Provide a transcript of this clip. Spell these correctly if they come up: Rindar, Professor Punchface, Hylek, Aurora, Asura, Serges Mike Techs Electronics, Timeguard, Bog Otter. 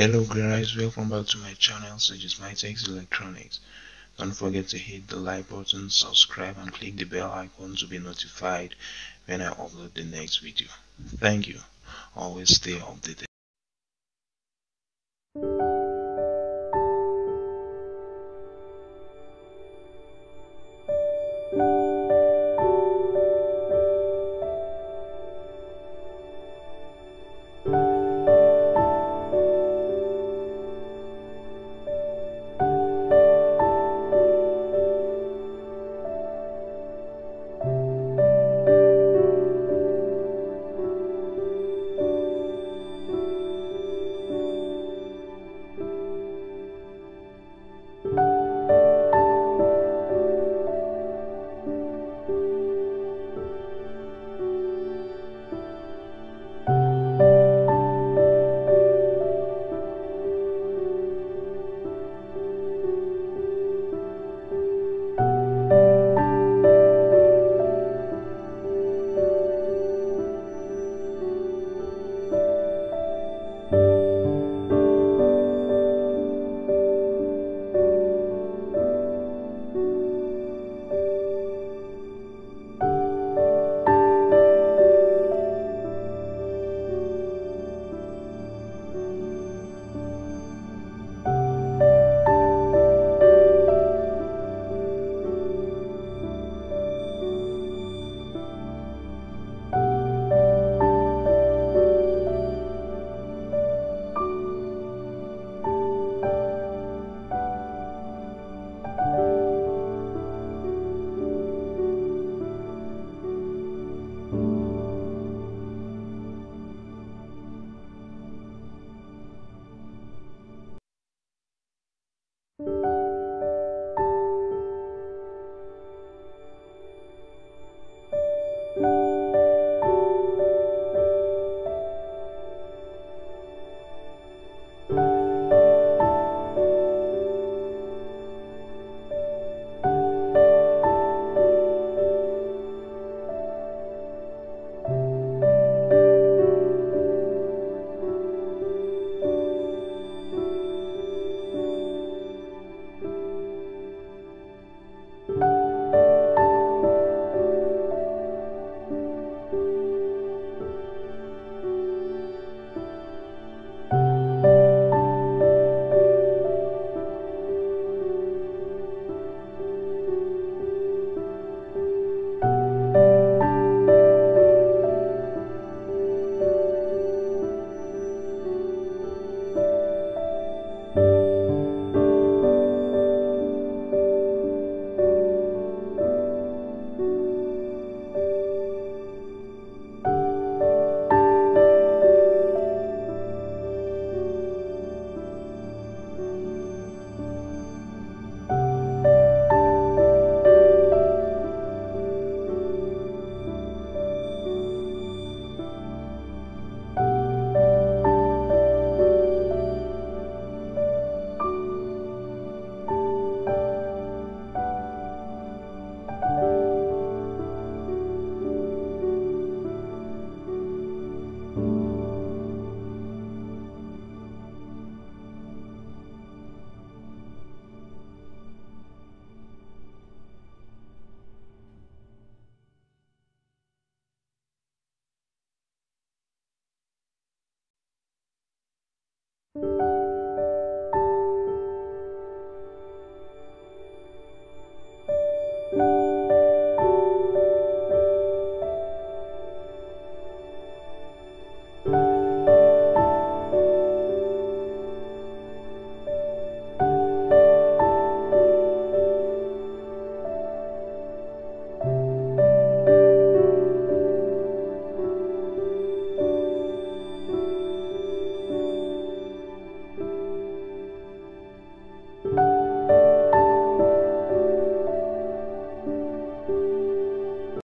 Hello guys, welcome back to my channel Serges Mike Techs Electronics. Don't forget to hit the like button, subscribe and click the bell icon to be notified when I upload the next video. Thank you. Always stay updated.